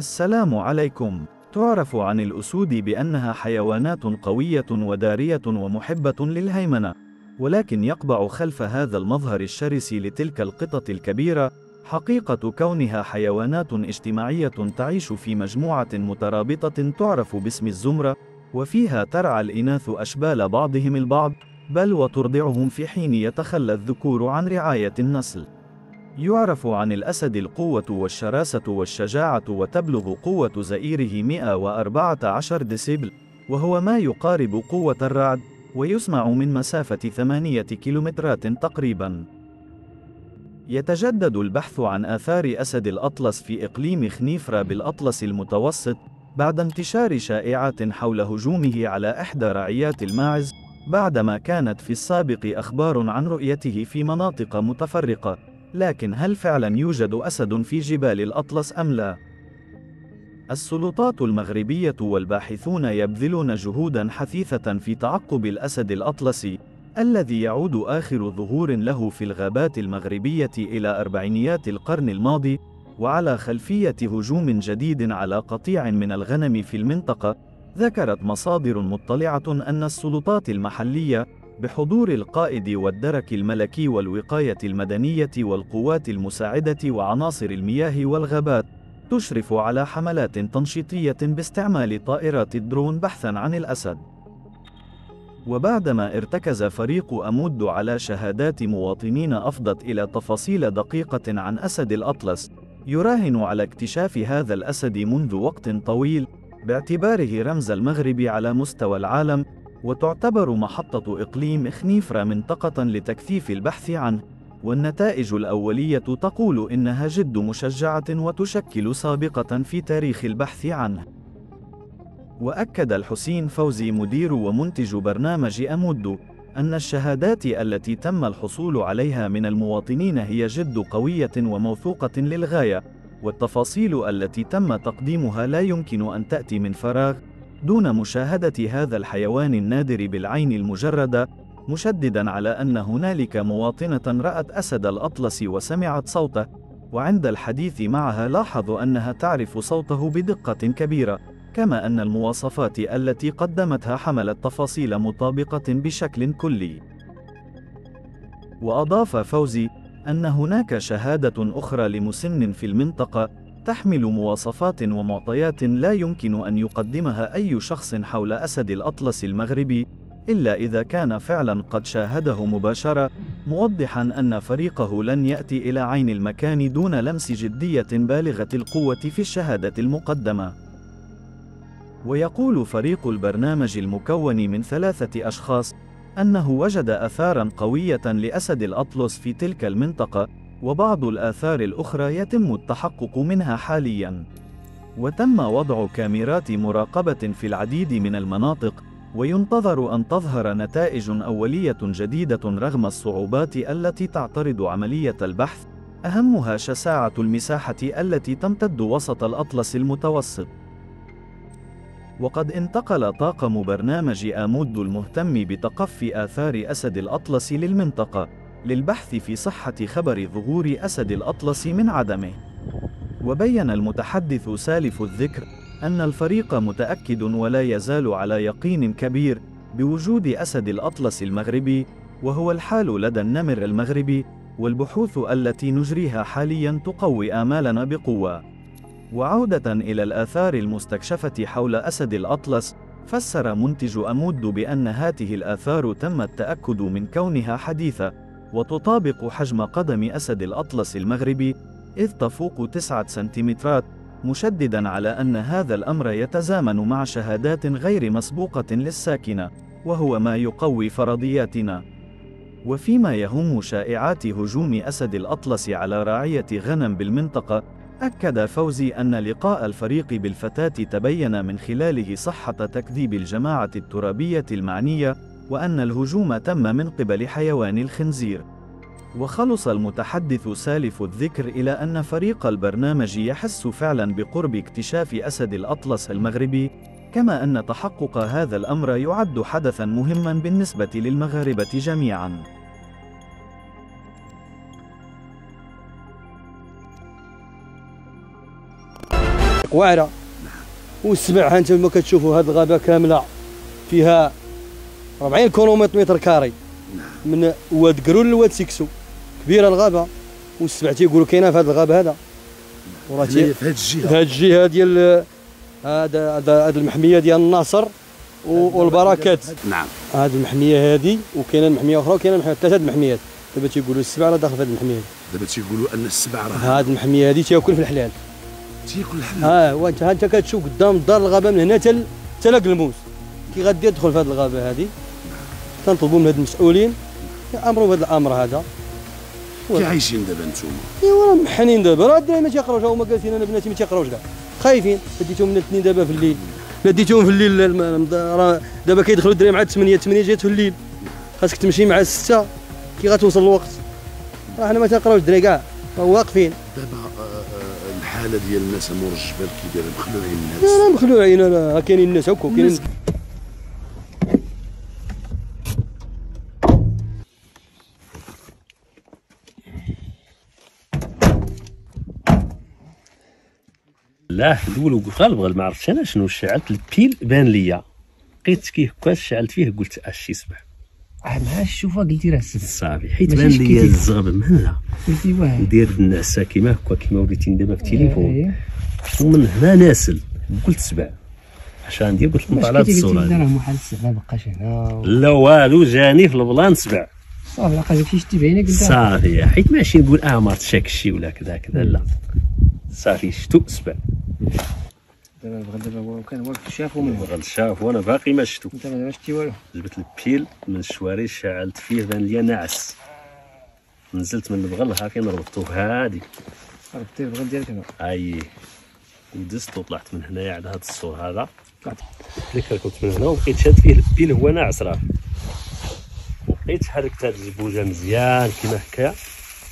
السلام عليكم. تعرف عن الأسود بأنها حيوانات قوية ودارية ومحبة للهيمنة، ولكن يقبع خلف هذا المظهر الشرس لتلك القطط الكبيرة حقيقة كونها حيوانات اجتماعية تعيش في مجموعة مترابطة تعرف باسم الزمرة، وفيها ترعى الإناث أشبال بعضهم البعض، بل وترضعهم في حين يتخلى الذكور عن رعاية النسل. يعرف عن الأسد القوة والشراسة والشجاعة، وتبلغ قوة زئيره 114 ديسيبل، وهو ما يقارب قوة الرعد، ويسمع من مسافة 8 كيلومترات تقريباً. يتجدد البحث عن آثار أسد الأطلس في إقليم خنيفرة بالأطلس المتوسط بعد انتشار شائعات حول هجومه على إحدى رعيات الماعز، بعدما كانت في السابق أخبار عن رؤيته في مناطق متفرقة. لكن هل فعلا يوجد أسد في جبال الأطلس أم لا؟ السلطات المغربية والباحثون يبذلون جهودا حثيثة في تعقب الأسد الأطلسي، الذي يعود آخر ظهور له في الغابات المغربية إلى أربعينيات القرن الماضي، وعلى خلفية هجوم جديد على قطيع من الغنم في المنطقة. ذكرت مصادر مطلعة أن السلطات المحلية بحضور القائد والدرك الملكي والوقاية المدنية والقوات المساعدة وعناصر المياه والغابات تشرف على حملات تنشيطية باستعمال طائرات الدرون بحثاً عن الأسد. وبعدما ارتكز فريق أمودو على شهادات مواطنين أفضت إلى تفاصيل دقيقة عن أسد الأطلس، يراهن على اكتشاف هذا الأسد منذ وقت طويل باعتباره رمز المغرب على مستوى العالم، وتعتبر محطة إقليم خنيفرة منطقة لتكثيف البحث عنه، والنتائج الأولية تقول إنها جد مشجعة وتشكل سابقة في تاريخ البحث عنه. وأكد الحسين فوزي مدير ومنتج برنامج أمودو أن الشهادات التي تم الحصول عليها من المواطنين هي جد قوية وموثوقة للغاية، والتفاصيل التي تم تقديمها لا يمكن أن تأتي من فراغ دون مشاهدة هذا الحيوان النادر بالعين المجردة، مشدداً على أن هنالك مواطنة رأت أسد الأطلس وسمعت صوته، وعند الحديث معها لاحظوا أنها تعرف صوته بدقة كبيرة، كما أن المواصفات التي قدمتها حملت تفاصيل مطابقة بشكل كلي. وأضاف فوزي أن هناك شهادة أخرى لمسن في المنطقة تحمل مواصفات ومعطيات لا يمكن أن يقدمها أي شخص حول أسد الأطلس المغربي إلا إذا كان فعلا قد شاهده مباشرة، موضحا أن فريقه لن يأتي إلى عين المكان دون لمس جدية بالغة القوة في الشهادة المقدمة. ويقول فريق البرنامج المكون من 3 أشخاص أنه وجد آثارا قوية لأسد الأطلس في تلك المنطقة، وبعض الآثار الأخرى يتم التحقق منها حالياً. وتم وضع كاميرات مراقبة في العديد من المناطق، وينتظر أن تظهر نتائج أولية جديدة رغم الصعوبات التي تعترض عملية البحث، أهمها شساعة المساحة التي تمتد وسط الأطلس المتوسط. وقد انتقل طاقم برنامج أمودو المهتم بتقفي آثار أسد الأطلس للمنطقة للبحث في صحة خبر ظهور أسد الأطلس من عدمه. وبين المتحدث سالف الذكر أن الفريق متأكد ولا يزال على يقين كبير بوجود أسد الأطلس المغربي، وهو الحال لدى النمر المغربي، والبحوث التي نجريها حاليا تقوي آمالنا بقوة. وعودة إلى الآثار المستكشفة حول أسد الأطلس، فسر منتج أمودو بأن هاته الآثار تم التأكد من كونها حديثة وتطابق حجم قدم أسد الأطلس المغربي، إذ تفوق 9 سنتيمترات، مشدداً على أن هذا الأمر يتزامن مع شهادات غير مسبوقة للساكنة، وهو ما يقوي فرضياتنا. وفيما يهم شائعات هجوم أسد الأطلس على راعية غنم بالمنطقة، أكد فوزي أن لقاء الفريق بالفتاة تبين من خلاله صحة تكذيب الجماعة الترابية المعنية، وأن الهجوم تم من قبل حيوان الخنزير. وخلص المتحدث سالف الذكر إلى أن فريق البرنامج يحس فعلا بقرب اكتشاف أسد الأطلس المغربي، كما أن تحقق هذا الأمر يعد حدثا مهما بالنسبة للمغاربة جميعا. القوارع وسبعها. انتم كتشوفوا هذه الغابه كامله فيها 40 كيلومتر متر كاري من واد قرون لواد سيكسو، كبيره الغابه. والسبع تيقولوا كاينه في هذه الغابه هذا، وراه في هذه الجهه، في هذه الجهه ديال هذا المحميه ديال الناصر والبركات. نعم هذه المحميه هذه، وكاينه محميه اخرى، وكاينه محميه، ثلاثه المحميات. دابا تيقولوا السبعه راه داخل في هذه المحميه. دابا تيقولوا ان السبعه راه هذه المحميه هذه تاكل في الحلال، تياكل الحلال. وانت كتشوف قدام دار الغابه من هنا حتى لقلموس. كي غادي يدخل في هذه الغابه هذه تنطلبوا من هاد المسؤولين يامروا بهذا الامر هذا. كي عايشين دابا نتوما؟ ايوا راه محنين دابا، راه الدراري ما تيقراوش. هما جالسين، انا بناتي ما تيقراوش كاع، خايفين. اديتهم من الاثنين دابا في الليل، اديتهم في الليل. راه دابا كيدخلوا الدراري مع 8 جات في الليل، خاصك تمشي مع 6 كي غتوصل الوقت. راه حنا ما تنقراوش الدراري كاع، راه واقفين دابا. الحاله ديال الناس امور الجبال كي دايره، مخلوعين الناس. لا مخلوعين، راه كاينين الناس هكا كاينين. لا حدول وقلت غالبغل، ما عرفتش انا شنو شعلت البيل، بان ليا لقيت كي هكا شعلت فيه، قلت اش يصبح مع الشوفه، قلتي راه سد صافي، حيت بان ليا الزغب مهلا ديال النعسه كيما هكا، كيما وليتي ندابا في التليفون، ومن هنا ناسل. قلت سبع اش غندير؟ قلت نطلع على الصوره. لا راه محال السبع مابقاش هنا، لا والو، جاني في البلان سبع صافي. لقا جبتي شتي بعينك انت صافي، حيت ماشي نقول ما تشاك شي ولا كذا كذا، لا صافي شتو سبع. دابا بغا دابا هو كان هو شافو من بغا شافو، وانا باقي ما شتو. انت ما شتي والو؟ جبت البيل من الشواري، شعلت فيه، بان ليا ناعس، نزلت من البغل هاكي نربطو بهادي. ربطتي البغل ديالك هنا؟ اي، ودزت وطلعت من هنايا على هاد السور هذا، طلعت ليك ركبت من هنا، وبقيت شاد فيه البيل هو ناعس راه. وبقيت حركت هاد الزبوجه مزيان كيما هكا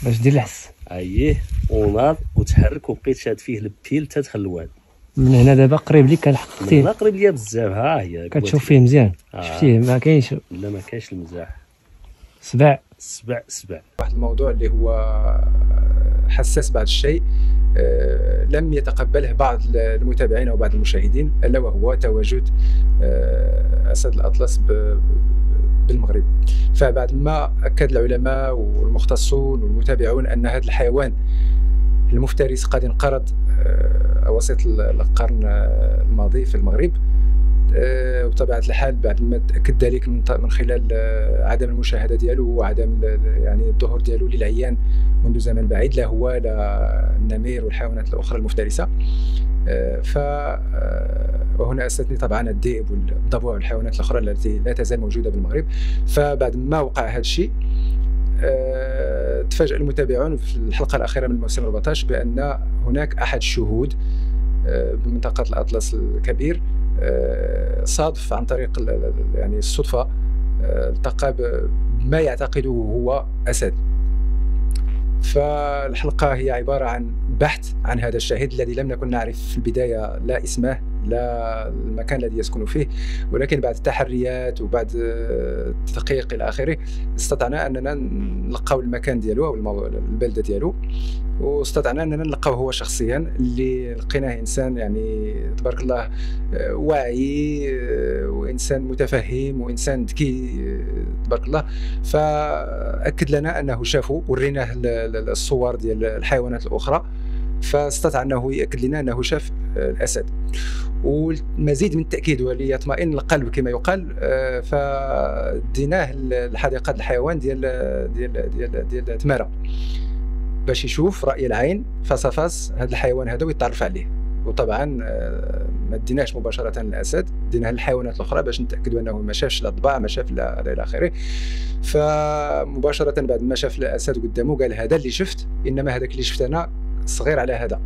باش دير الحس. اييه، وناض وتحرك، وبقيت شاد فيه البيل حتى دخل الواد. من هنا دابا قريب ليك، كنحققتيه. هنا قريب ليا بزاف، ها هي كتشوف فيه مزيان. شفتيه ما كاينش، لا ما كاينش المزاح. سبع سبع سبع. واحد الموضوع اللي هو حساس بعض الشيء لم يتقبله بعض المتابعين او بعض المشاهدين، الا وهو تواجد اسد الاطلس بالمغرب. فبعد ما اكد العلماء والمختصون والمتابعون ان هذا الحيوان المفترس قد انقرض اواسط القرن الماضي في المغرب، وبطبيعه الحال بعد ما تاكد ذلك من خلال عدم المشاهده ديالو وعدم يعني الظهور ديالو للعيان منذ زمن بعيد، لا هو لا النمير والحيوانات الاخرى المفترسه. ف وهنا استثني طبعا الذئب والضبوع والحيوانات الاخرى التي لا تزال موجوده بالمغرب. فبعد ما وقع هذا الشيء تفاجأ المتابعون في الحلقه الاخيره من الموسم 14 بان هناك احد الشهود بمنطقه الاطلس الكبير صادف عن طريق يعني الصدفه، التقى بما يعتقده هو اسد. فالحلقه هي عباره عن بحث عن هذا الشاهد الذي لم نكن نعرف في البدايه لا اسمه لا المكان الذي يسكن فيه، ولكن بعد التحريات وبعد التدقيق الى اخره استطعنا اننا نلقاو المكان ديالو او البلده ديالو، واستطعنا اننا نلقاو هو شخصيا. اللي لقيناه انسان يعني تبارك الله واعي، وانسان متفهم، وانسان ذكي تبارك الله. فاكد لنا انه شافو، وريناه الصور ديال الحيوانات الاخرى، فاستطاع انه ياكد لنا انه شاف الاسد. والمزيد من التاكيد وليطمئن القلب كما يقال، فديناه لحديقه الحيوان ديال ديال ديال ديال تماره باش يشوف راي العين فصفاص هذا الحيوان هذا ويتعرف عليه. وطبعا ما ديناش مباشره للاسد، ديناه للحيوانات الاخرى باش نتاكدوا انه ما شافش لا الضباع، ما شاف لا الى اخره. فمباشره بعد ما شاف الاسد قدامه قال هذا اللي شفت، انما هذاك اللي شفت انا صغير على هذا.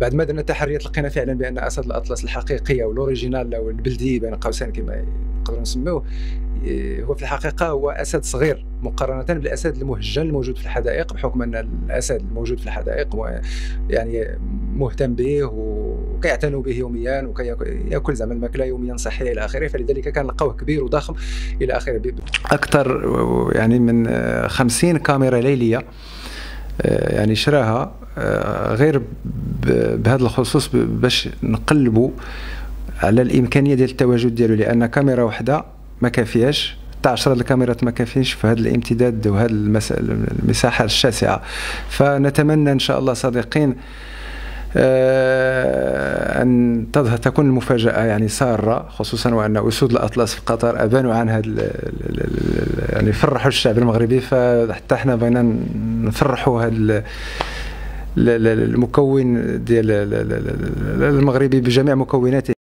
بعد ما درنا التحريات لقينا فعلا بان اسد الاطلس الحقيقي او الاوريجينال او البلدي بين قوسين كما نقدروا نسموه، هو في الحقيقه هو اسد صغير مقارنه بالاسد المهجن الموجود في الحدائق، بحكم ان الاسد الموجود في الحدائق يعني مهتم به وكيعتنوا به يوميا وكياكل زعما الماكله يوميا صحيه الى اخره، فلذلك كان لقوه كبير وضخم الى اخره. اكثر يعني من 50 كاميرا ليليه يعني شراها غير بهذا الخصوص باش نقلبوا على الامكانيه ديال التواجد ديالو، لان كاميرا وحده ما كافياش، حتى 10 الكاميرات ما كافيينش في هذا الامتداد وهذا المساحه الشاسعه. فنتمنى ان شاء الله صديقين أن تكون المفاجأة يعني سارة، خصوصا وأن أسود الأطلس في قطر أبانوا عن هذا يعني فرحوا الشعب المغربي، فحتى احنا بغينا نفرحوا هذا المكون ديال المغربي بجميع مكوناته.